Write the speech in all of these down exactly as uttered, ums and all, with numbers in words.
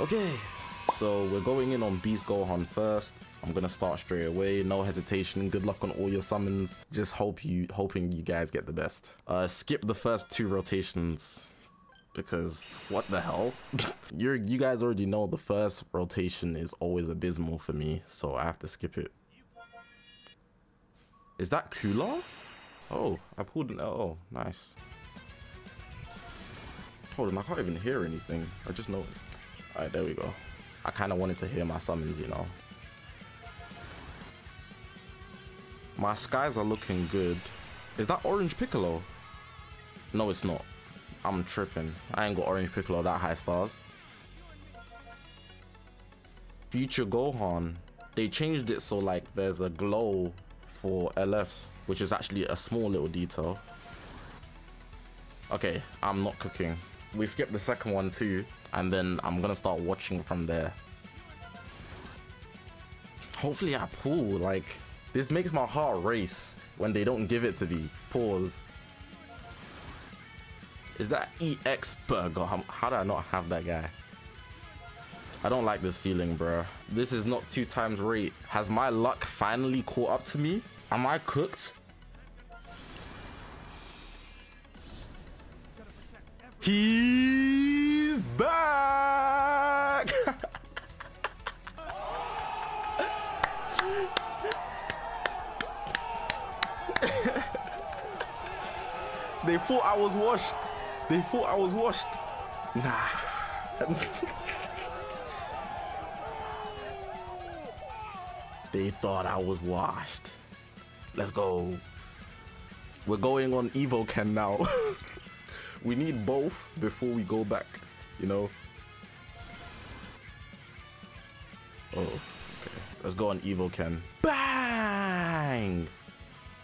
Okay, so we're going in on Beast Gohan first. I'm gonna start straight away, no hesitation. Good luck on all your summons. Just hope you, hoping you guys get the best. Uh, skip the first two rotations because what the hell? You're, you guys already know the first rotation is always abysmal for me, so I have to skip it. Is that Kula? Oh, I pulled an L O. Nice. Hold on, I can't even hear anything. I just know it. Alright, there we go. I kind of wanted to hear my summons, you know. My skies are looking good. Is that Orange Piccolo? No, it's not. I'm tripping. I ain't got Orange Piccolo that high stars. Future Gohan. They changed it so like there's a glow for L Fs, which is actually a small little detail. Okay, I'm not cooking. We skipped the second one too, and then I'm gonna start watching from there. Hopefully I pull, like... This makes my heart race when they don't give it to me. Pause. Is that E X Burger? How do I not have that guy? I don't like this feeling, bro. This is not two times rate. Has my luck finally caught up to me? Am I cooked? He's back! They thought I was washed. They thought I was washed. Nah. They thought I was washed. Let's go. We're going on Evo Ken now. We need both before we go back, you know. Oh, okay. Let's go on Evo Ken. Bang!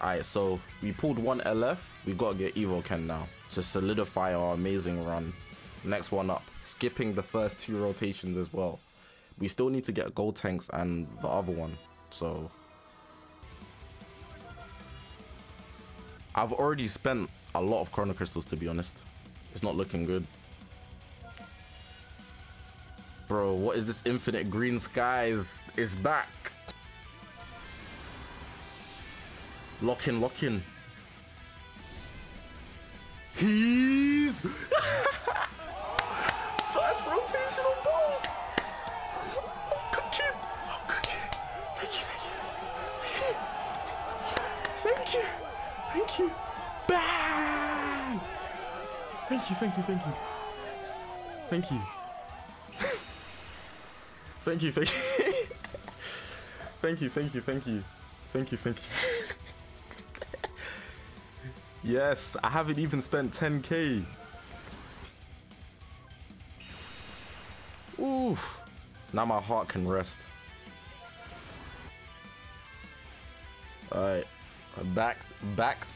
Alright, so we pulled one L F. We gotta get Evo Ken now to solidify our amazing run. Next one up, skipping the first two rotations as well. We still need to get Gotenks and the other one. So I've already spent a lot of Chrono Crystals, to be honest. It's not looking good, bro. What is this infinite green skies? It's back. Lock in, lock in. He's... First rotation on both. I'm cooking. I'm cooking. Thank you, thank you, thank you. Thank you, thank you. Bang! Thank you, thank you, thank you. Thank you. Thank you, thank you. Thank you, thank you, thank you. Thank you, thank you. Yes, I haven't even spent ten K. Oof. Now my heart can rest. Alright. Back, back,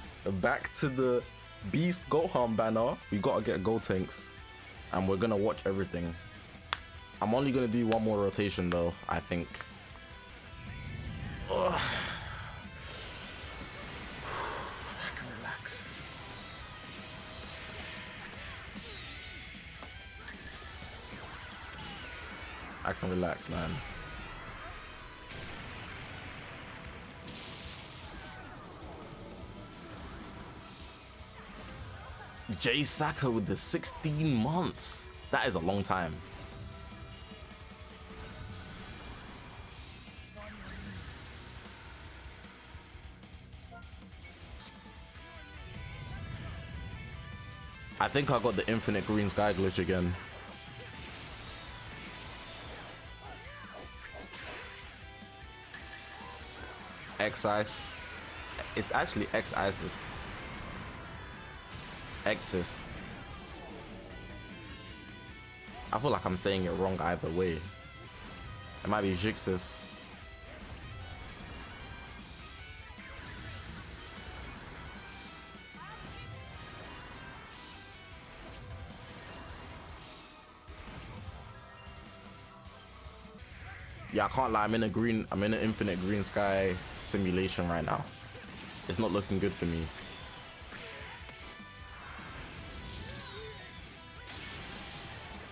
back to the Beast Gohan banner. We gotta get Gotenks. And we're gonna watch everything. I'm only gonna do one more rotation though, I think. Ugh. I can relax, man. Jay Saka with the sixteen months. That is a long time. I think I got the infinite green sky glitch again. X-ice. It's actually X-ices. X's. I feel like I'm saying it wrong either way. It might be Jix's. Yeah, I can't lie, I'm in a green, I'm in an infinite green sky simulation right now. It's not looking good for me.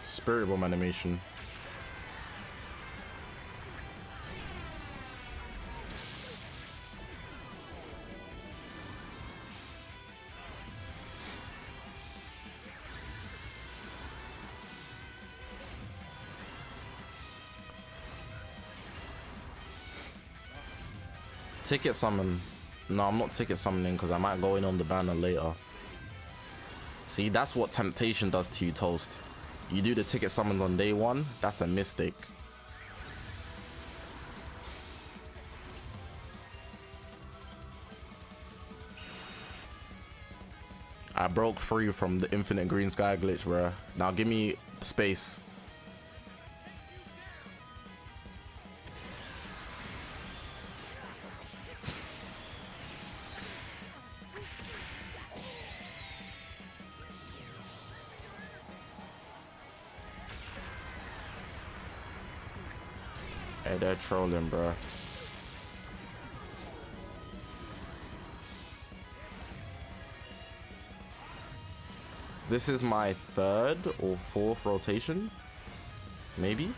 Spirit bomb animation. ticket summon. No, I'm not ticket summoning because I might go in on the banner later. See, that's what temptation does to you, Toast. You do the ticket summons on day one, that's a mistake. I broke free from the infinite green sky glitch, bruh. Now give me space. Hey, they're trolling, bruh. This is my third or fourth rotation, maybe.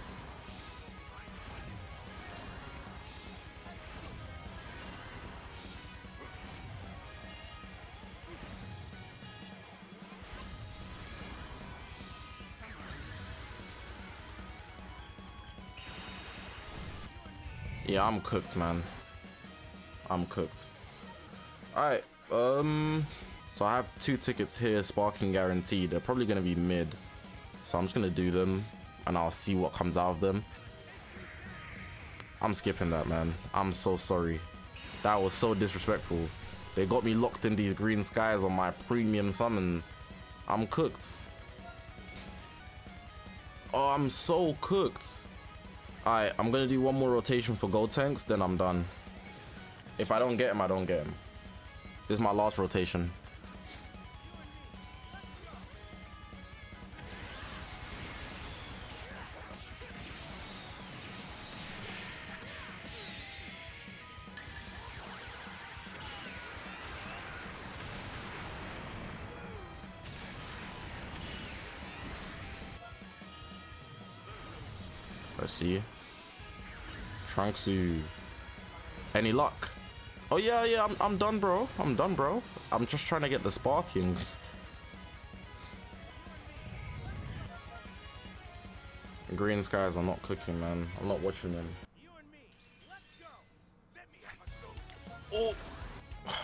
Yeah, I'm cooked, man. I'm cooked. All right. Um. So I have two tickets here, sparking guaranteed. They're probably going to be mid. So I'm just going to do them and I'll see what comes out of them. I'm skipping that, man. I'm so sorry. That was so disrespectful. They got me locked in these green skies on my premium summons. I'm cooked. Oh, I'm so cooked. All right, I'm going to do one more rotation for Gotenks, then I'm done. If I don't get him, I don't get him. This is my last rotation. See, Trunksu, any luck? Oh yeah, yeah, I'm, I'm done, bro. I'm done, bro. I'm just trying to get the sparkings. Green skies, I'm not cooking, man. I'm not watching them. You and me, let's go. Let me have a oh,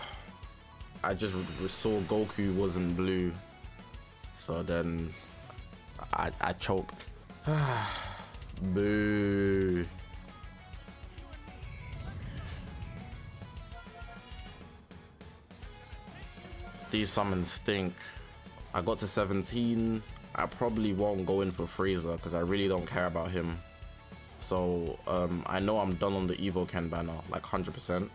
I just saw Goku was in blue, so then I I choked. Boo. These summons stink. I got to seventeen. I probably won't go in for Freezer because I really don't care about him. So um, I know I'm done on the Evo Ken banner, like one hundred percent.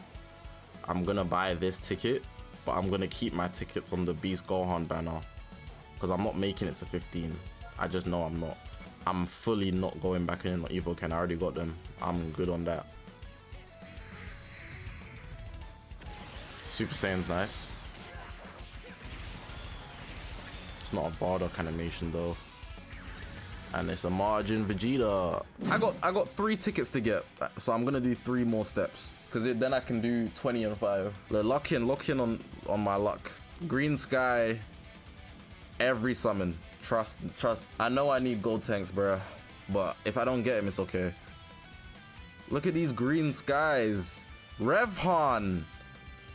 I'm going to buy this ticket, but I'm going to keep my tickets on the Beast Gohan banner because I'm not making it to fifteen. I just know I'm not. I'm fully not going back in on Evo Ken. I already got them. I'm good on that. Super Saiyan's nice. It's not a Bardock animation though. And it's a Margin Vegeta. I got I got three tickets to get, so I'm gonna do three more steps. Cause it, then I can do twenty and five. Lock in, lock in on, on my luck. Green sky, every summon. Trust, trust. I know I need Gotenks, bruh. But if I don't get him, it's okay. Look at these green skies. Revhan.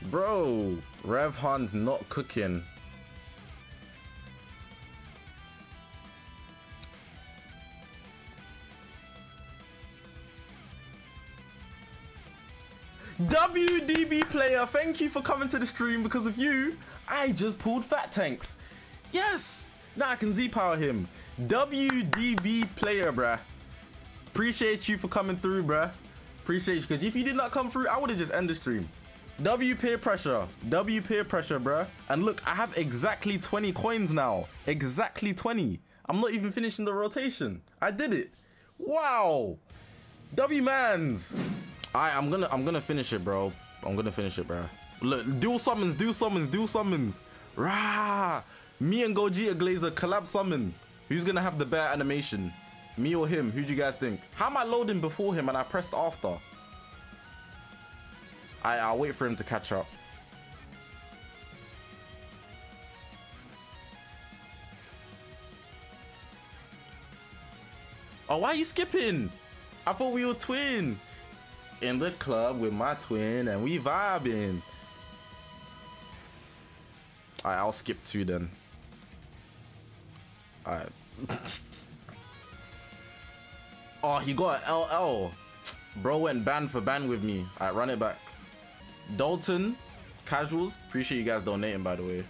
Bro. Revhan's not cooking. W D B player, thank you for coming to the stream. Because of you, I just pulled Fat Tanks. Yes. Now I can Z-power him. W D B player, bruh. Appreciate you for coming through, bruh. Appreciate you, because if you did not come through, I would have just ended the stream. W peer pressure. W peer pressure, bruh. And look, I have exactly twenty coins now. Exactly twenty. I'm not even finishing the rotation. I did it. Wow. W mans. Alright, I'm gonna I'm gonna finish it, bro. I'm gonna finish it, bruh. Look, dual summons, dual summons, dual summons. Rah! Me and Gogeta Glazer collab summon. Who's gonna have the better animation? Me or him? Who do you guys think? How am I loading before him and I pressed after? I, I'll wait for him to catch up. Oh, why are you skipping? I thought we were twin. in the club with my twin and we vibing. Alright, I'll skip two then. Alright. Oh, he got an L L. Bro went band for band with me. Alright, run it back. Dalton, Casuals, appreciate you guys donating, by the way.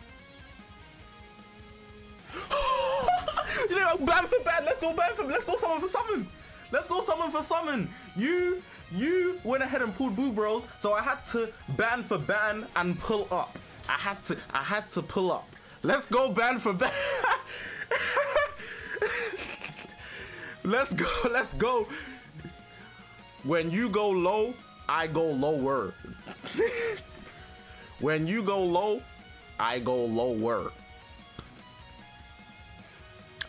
You know, band for band. Let's go band for band. Let's go summon for summon. Let's go summon for summon. You, you went ahead and pulled Buu Bros, so I had to ban for ban and pull up. I had to, I had to pull up. Let's go ban for ban. Let's go, let's go. When you go low, I go lower. When you go low, I go lower.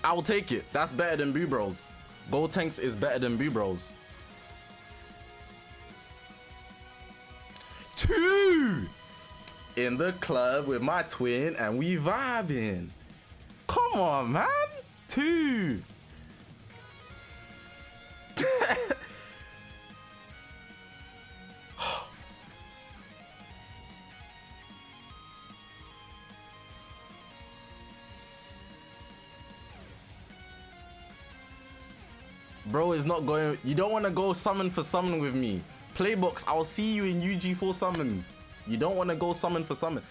I will take it. That's better than Buu Bros. Gotenks is better than Buu Bros. Two! In the club with my twin and we vibing. Come on, man. Two! Bro is not going. You don't want to go summon for summon with me. Playbox, I'll see you in U G four summons. You don't want to go summon for summon.